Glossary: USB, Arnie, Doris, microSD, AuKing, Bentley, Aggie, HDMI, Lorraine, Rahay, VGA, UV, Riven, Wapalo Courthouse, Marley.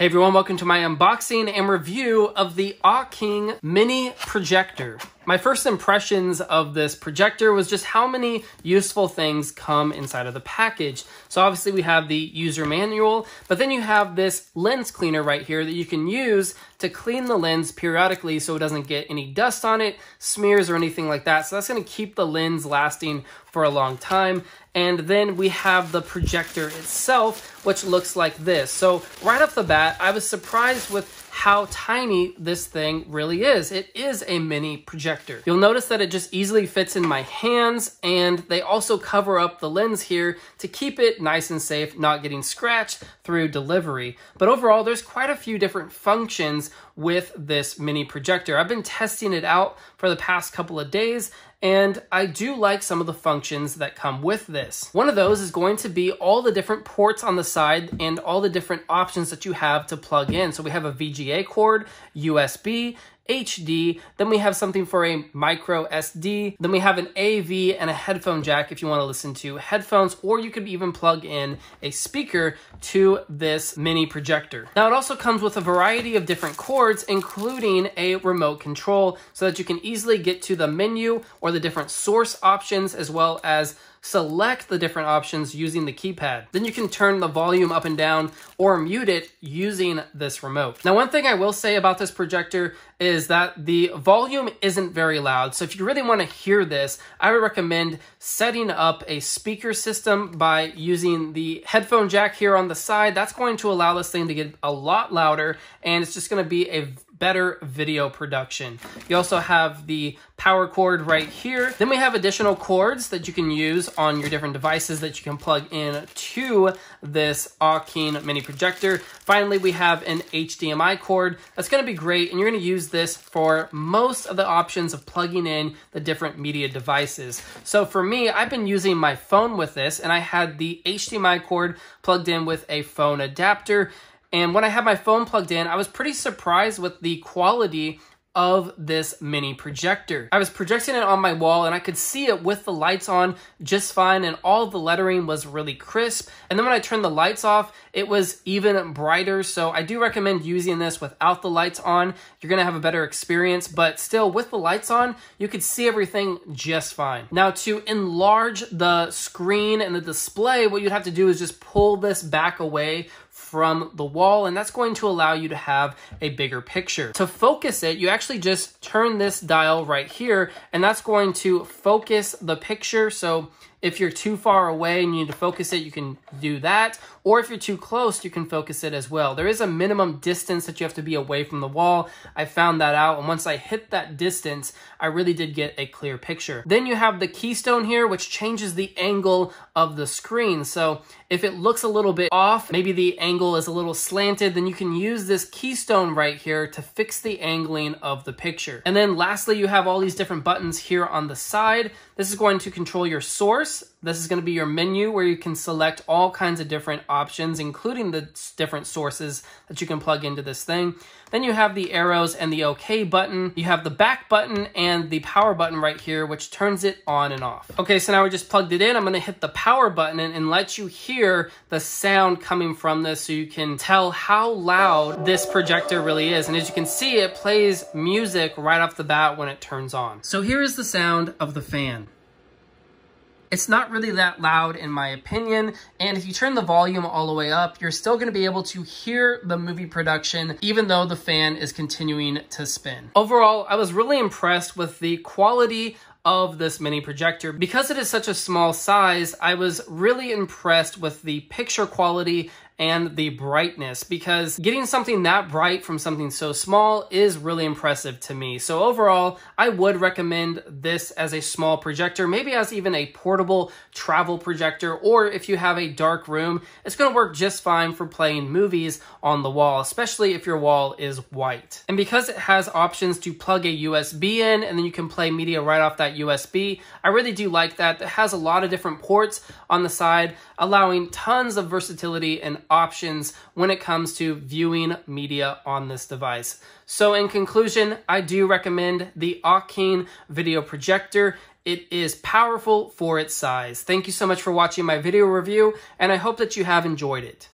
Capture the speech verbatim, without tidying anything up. Hey everyone, welcome to my unboxing and review of the AuKing mini projector. My first impressions of this projector was just how many useful things come inside of the package. So obviously we have the user manual, but then you have this lens cleaner right here that you can use to clean the lens periodically so it doesn't get any dust on it, smears or anything like that. So that's gonna keep the lens lasting for a long time. And then we have the projector itself, which looks like this. So right off the bat, I was surprised with how tiny this thing really is. It is a mini projector. You'll notice that it just easily fits in my hands, and they also cover up the lens here to keep it nice and safe, not getting scratched through delivery. But overall, there's quite a few different functions with this mini projector. I've been testing it out for the past couple of days, and I do like some of the functions that come with this. One of those is going to be all the different ports on the side and all the different options that you have to plug in. So we have a V G A cord, U S B, H D, then we have something for a micro S D, then we have an A V and a headphone jack if you want to listen to headphones, or you could even plug in a speaker to this mini projector. Now it also comes with a variety of different cords, including a remote control, so that you can easily get to the menu or the different source options, as well as select the different options using the keypad. Then you can turn the volume up and down or mute it using this remote. Now, one thing I will say about this projector is that the volume isn't very loud. So if you really want to hear this, I would recommend setting up a speaker system by using the headphone jack here on the side. That's going to allow this thing to get a lot louder, and it's just going to be a better video production. You also have the power cord right here. Then we have additional cords that you can use on your different devices that you can plug in to this AuKing mini projector. Finally, we have an H D M I cord. That's gonna be great, and you're gonna use this for most of the options of plugging in the different media devices. So for me, I've been using my phone with this, and I had the H D M I cord plugged in with a phone adapter. And when I had my phone plugged in, I was pretty surprised with the quality of this mini projector. I was projecting it on my wall, and I could see it with the lights on just fine, and all the lettering was really crisp. And then when I turned the lights off, it was even brighter. So I do recommend using this without the lights on. You're gonna have a better experience, but still with the lights on, you could see everything just fine. Now, to enlarge the screen and the display, what you'd have to do is just pull this back away from the wall, and that's going to allow you to have a bigger picture. To focus it, you actually just turn this dial right here, and that's going to focus the picture. So if you're too far away and you need to focus it, you can do that. Or if you're too close, you can focus it as well. There is a minimum distance that you have to be away from the wall. I found that out, and once I hit that distance, I really did get a clear picture. Then you have the keystone here, which changes the angle of the screen. So if it looks a little bit off, maybe the angle is a little slanted, then you can use this keystone right here to fix the angling of the picture. And then lastly, you have all these different buttons here on the side. This is going to control your source. This is going to be your menu, where you can select all kinds of different options, including the different sources that you can plug into this thing. Then you have the arrows and the OK button. You have the back button and the power button right here, which turns it on and off. Okay, so now we just plugged it in. I'm going to hit the power button and, and let you hear the sound coming from this, so you can tell how loud this projector really is. And as you can see, it plays music right off the bat when it turns on. So here is the sound of the fan. It's not really that loud in my opinion, and if you turn the volume all the way up, you're still gonna be able to hear the movie production even though the fan is continuing to spin. Overall, I was really impressed with the quality of this mini projector. Because it is such a small size, I was really impressed with the picture quality and the brightness, because getting something that bright from something so small is really impressive to me. So overall, I would recommend this as a small projector, maybe as even a portable travel projector, or if you have a dark room, it's gonna work just fine for playing movies on the wall, especially if your wall is white. And because it has options to plug a U S B in, and then you can play media right off that U S B, I really do like that. It has a lot of different ports on the side, allowing tons of versatility and options when it comes to viewing media on this device. So in conclusion, I do recommend the AuKing video projector. It is powerful for its size. Thank you so much for watching my video review, and I hope that you have enjoyed it.